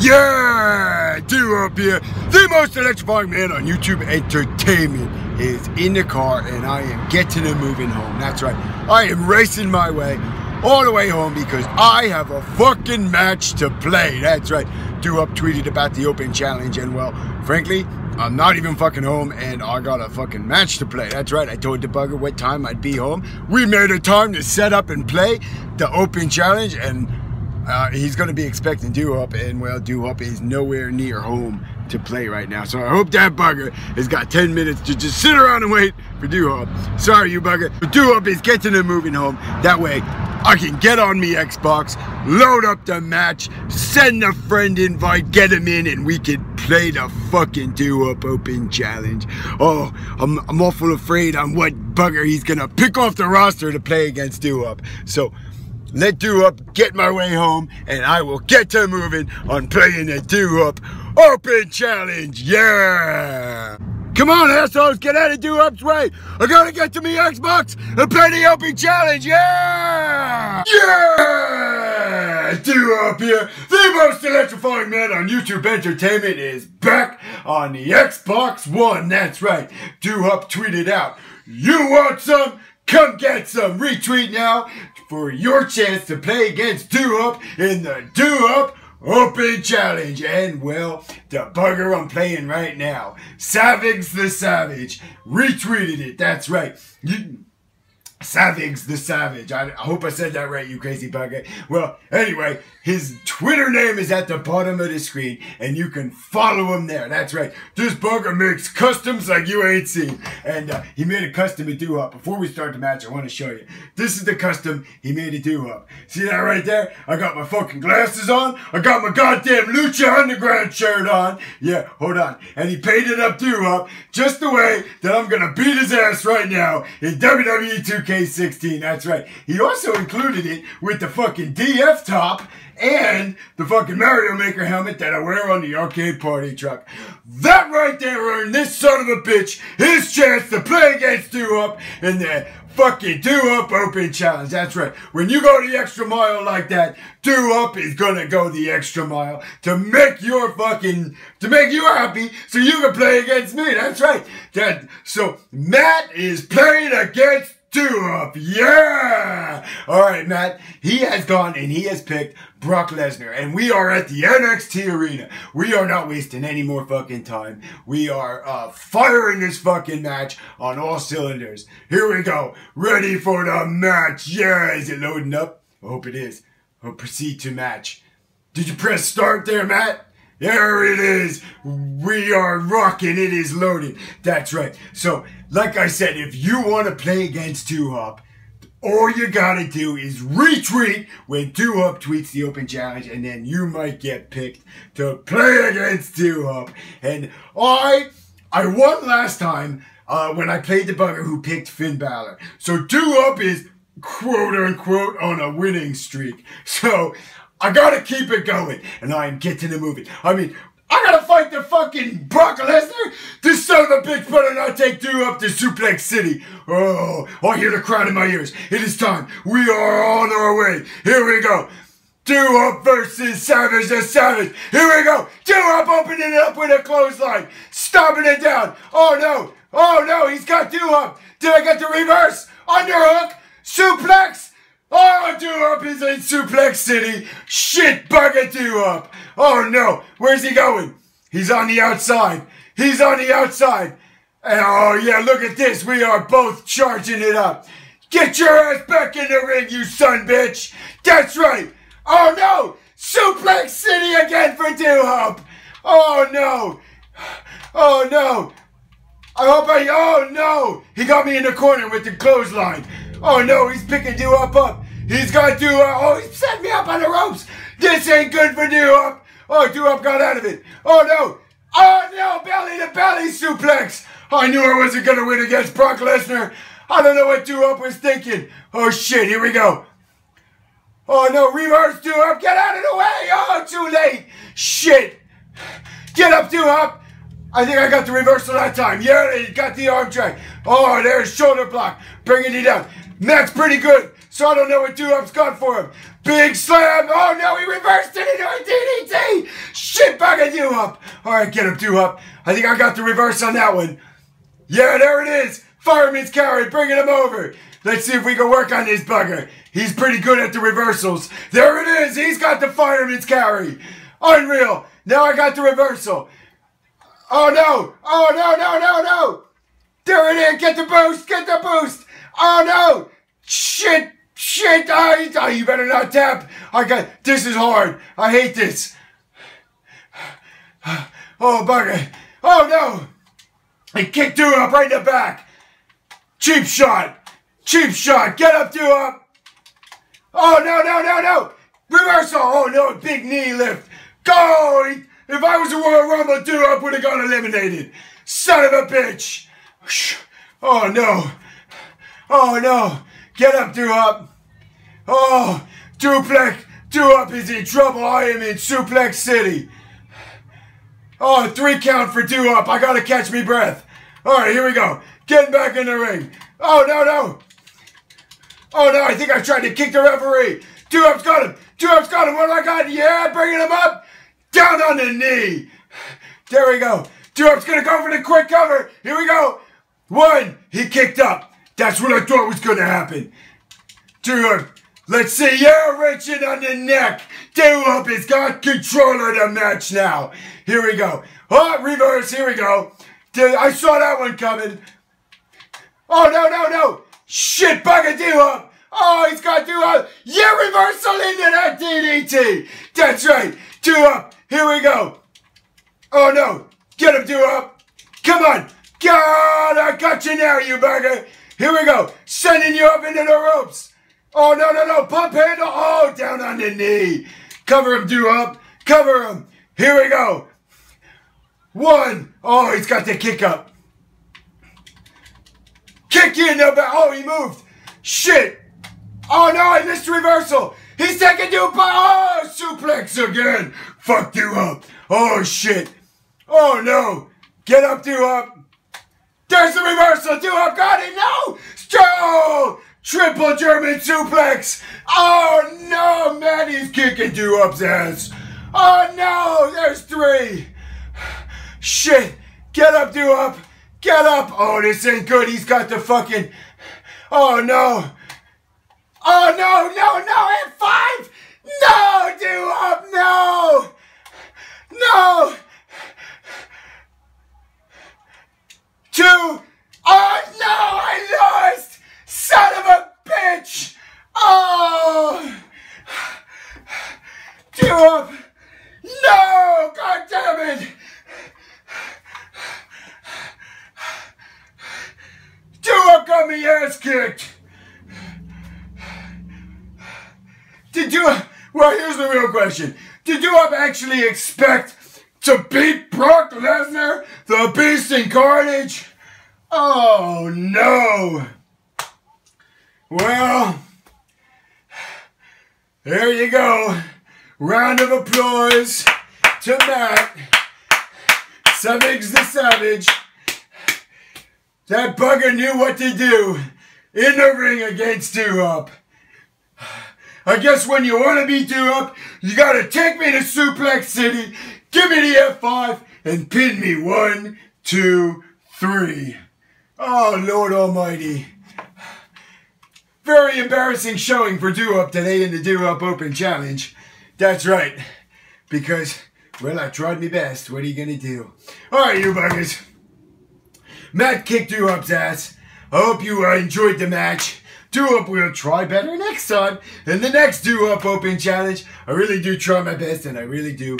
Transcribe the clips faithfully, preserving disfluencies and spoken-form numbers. Yeah, Duhop here, the most electrifying man on YouTube entertainment is in the car, and I am getting and moving home. That's right, I am racing my way all the way home because I have a fucking match to play. That's right, Duhop tweeted about the open challenge, and well, frankly, I'm not even fucking home, and I got a fucking match to play. That's right, I told the bugger what time I'd be home. We made a time to set up and play the open challenge, and Uh, he's going to be expecting Duhop, and well, Duhop is nowhere near home to play right now. So I hope that bugger has got ten minutes to just sit around and wait for Duhop. Sorry, you bugger. But Duhop is getting and moving home. That way, I can get on me Xbox, load up the match, send a friend invite, get him in, and we can play the fucking Duhop open challenge. Oh, I'm, I'm awful afraid on what bugger he's going to pick off the roster to play against Duhop. So let Duhop get my way home, and I will get to moving on playing the Duhop open challenge. Yeah! Come on, assholes, get out of Duhop's way. I gotta get to me Xbox and play the open challenge. Yeah! Yeah! Duhop here, the most electrifying man on YouTube entertainment is back on the Xbox One. That's right. Duhop tweeted out, "You want some? Come get some." Retweet now for your chance to play against Duhop in the Duhop open challenge. And well, the bugger I'm playing right now, Savage the Savage, retweeted it. That's right, you, Savage the Savage. I, I hope I said that right, you crazy bugger. Well, anyway, his Twitter name is at the bottom of the screen, and you can follow him there. That's right. This bugger makes customs like you ain't seen. And uh, he made a custom at Duhop. Before we start the match, I want to show you. This is the custom he made at Duhop. See that right there? I got my fucking glasses on. I got my goddamn Lucha Underground shirt on. Yeah, hold on. And he painted up Duhop just the way that I'm going to beat his ass right now in W W E two K sixteen. That's right. He also included it with the fucking D F top and the fucking Mario Maker helmet that I wear on the arcade party truck. That right there earned this son of a bitch his chance to play against Duhop in the fucking Duhop open challenge. That's right. When you go the extra mile like that, Duhop is gonna go the extra mile to make your fucking, to make you happy so you can play against me. That's right. That, so Matt is playing against Duhop, yeah! Alright, Matt, he has gone and he has picked Brock Lesnar, and we are at the N X T arena. We are not wasting any more fucking time. We are uh, firing this fucking match on all cylinders. Here we go, ready for the match, yeah! Is it loading up? I hope it is. I'll proceed to match. Did you press start there, Matt? There it is. We are rocking. It is loaded. That's right. So, like I said, if you want to play against Duhop, all you gotta do is retweet when Duhop tweets the open challenge, and then you might get picked to play against Duhop. And I, I won last time uh, when I played the bugger who picked Finn Balor. So Duhop is quote unquote on a winning streak. So I gotta keep it going, and I'm getting to move it. I mean, I gotta fight the fucking Brock Lesnar? This son of a bitch better not take Duhop to Suplex City. Oh, I hear the crowd in my ears. It is time. We are on our way. Here we go. Duhop versus Savage the Savage. Here we go. Duhop opening it up with a clothesline. Stomping it down. Oh no. Oh no. He's got Duhop. Did I get the reverse? Underhook. Suplex. Oh, Duhop is in Suplex City. Shit, bugger Duhop. Oh no, where's he going? He's on the outside. He's on the outside. And oh yeah, look at this. We are both charging it up. Get your ass back in the ring, you son bitch. That's right. Oh no, Suplex City again for Duhop. Oh no. Oh no. I hope I. Oh no. He got me in the corner with the clothesline. Oh no, he's picking Duhop up. He's got Duhop. Oh, he set me up on the ropes. This ain't good for Duhop. Oh, Duhop got out of it. Oh no. Oh no, belly to belly suplex. I knew I wasn't going to win against Brock Lesnar. I don't know what Duhop was thinking. Oh shit, here we go. Oh no, reverse Duhop. Get out of the way. Oh, too late. Shit. Get up, Duhop. I think I got the reversal that time. Yeah, he got the arm drag. Oh, there's shoulder block. Bringing it down. That's pretty good. So I don't know what Duhop's got for him. Big slam! Oh no, he reversed it into a D D T! Shitbag of Duhop! Alright, get him, Duhop. I think I got the reverse on that one. Yeah, there it is! Fireman's carry, bringing him over! Let's see if we can work on this bugger. He's pretty good at the reversals. There it is! He's got the fireman's carry! Unreal! Now I got the reversal. Oh no! Oh no, no, no, no! There it is! Get the boost! Get the boost! Oh no! Shit! Shit! Oh, oh, you better not tap! I got... This is hard! I hate this! Oh, bugger! Oh no! He kicked Duhop right in the back! Cheap shot! Cheap shot! Get up, Duhop! Oh no, no, no, no! Reversal! Oh no, big knee lift! Go! If I was a Royal Rumble, Duhop would have gone eliminated! Son of a bitch! Oh no! Oh no! Get up, Duhop! Oh! Suplex! Duhop is in trouble! I am in Suplex City! Oh, three count for Duhop! I gotta catch me breath! Alright, here we go! Get back in the ring! Oh, no, no! Oh, no, I think I tried to kick the referee! Duhop's got him! Duhop's got him! What do I got? Yeah, bringing him up! Down on the knee! There we go! Duhop's gonna go for the quick cover! Here we go! One! He kicked up! That's what I thought was going to happen. Duhop, let's see. Yeah, wrenching on the neck. Duhop has got control of the match now. Here we go. Oh, reverse. Here we go. I saw that one coming. Oh, no, no, no. Shit, bugger Duhop. Oh, he's got Duhop. Yeah, reversal into that D D T. That's right. Duhop. Here we go. Oh, no. Get him, Duhop. Come on. God, I got you now, you bugger. Here we go, sending you up into the ropes. Oh, no, no, no, pump handle. Oh, down on the knee. Cover him, Duhop. Cover him. Here we go. One. Oh, he's got the kick up. Kick you in the back. Oh, he moved. Shit. Oh, no, I missed the reversal. He's taking Duhop. Oh, suplex again. Fuck Duhop. Oh, shit. Oh, no. Get up, Duhop. There's the reversal. Duhop got it. No. Oh, triple German suplex. Oh, no, man. He's kicking Duhop's ass. Oh, no. There's three. Shit. Get up, Duhop. Get up. Oh, this ain't good. He's got the fucking... Oh, no. Oh, no, no, no. And five. No, Duhop. No. No. Two. Oh, no, I lost! Son of a bitch! Oh! Duhop! No! God damn it! Duhop got me ass kicked! Did Duhop... Well, here's the real question. Did Duhop actually expect to beat Brock Lesnar, the Beast in Carnage? Oh, no. Well, there you go. Round of applause to Matt, Savage the Savage. That bugger knew what to do in the ring against Duhop. I guess when you want to beat Duhop, you got to take me to Suplex City, give me the F five, and pin me one, two, three. Oh, Lord Almighty. Very embarrassing showing for Duhop today in the Duhop Open Challenge. That's right. Because, well, I tried my best. What are you going to do? All right, you buggers. Matt kicked Duhop's ass. I hope you uh, enjoyed the match. Duhop will try better next time in the next Duhop Open Challenge. I really do try my best, and I really do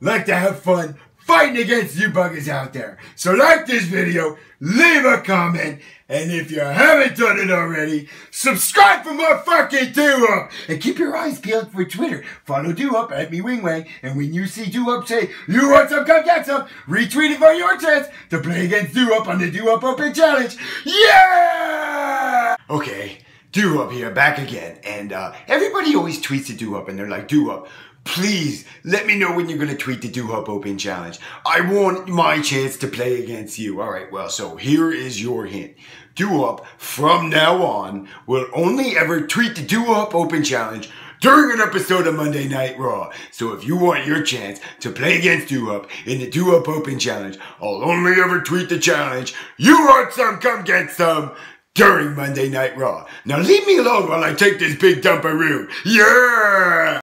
like to have fun fighting against you buggers out there. So like this video, leave a comment, and if you haven't done it already, subscribe for more fucking Duhop, and keep your eyes peeled for Twitter. Follow Duhop at me wingwang, and when you see Duhop say, you want some, come get some, retweet it for your chance to play against Duhop on the Duhop Open Challenge. Yeah! Okay, Duhop here, back again, and uh, everybody always tweets to Duhop, and they're like, Duhop, please, let me know when you're going to tweet the Duhop Open Challenge. I want my chance to play against you. All right, well, so here is your hint. Duhop, from now on, will only ever tweet the Duhop Open Challenge during an episode of Monday Night Raw. So if you want your chance to play against Duhop in the Duhop Open Challenge, I'll only ever tweet the challenge, "You want some, come get some," during Monday Night Raw. Now leave me alone while I take this big dump of room. Yeah!